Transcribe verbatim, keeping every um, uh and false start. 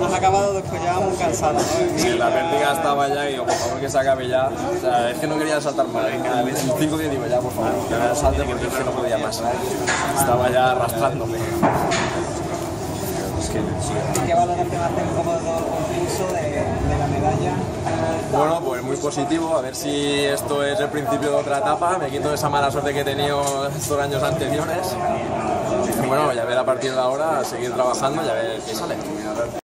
Nos ha acabado después, ya muy cansados, ¿no? Sí, la pérdida estaba ya y digo, por favor que se acabe ya. O sea, es que no quería saltar más. En cinco días digo, ya por favor, que me salte porque es que no podía más. Estaba ya arrastrándome. ¿Qué valoración hace un poco de todo el concurso, de, de la medalla? Bueno, pues muy positivo, a ver si esto es el principio de otra etapa, me quito esa mala suerte que he tenido estos años anteriores. Bueno, ya ver a partir de ahora, seguir trabajando y a ver qué sale.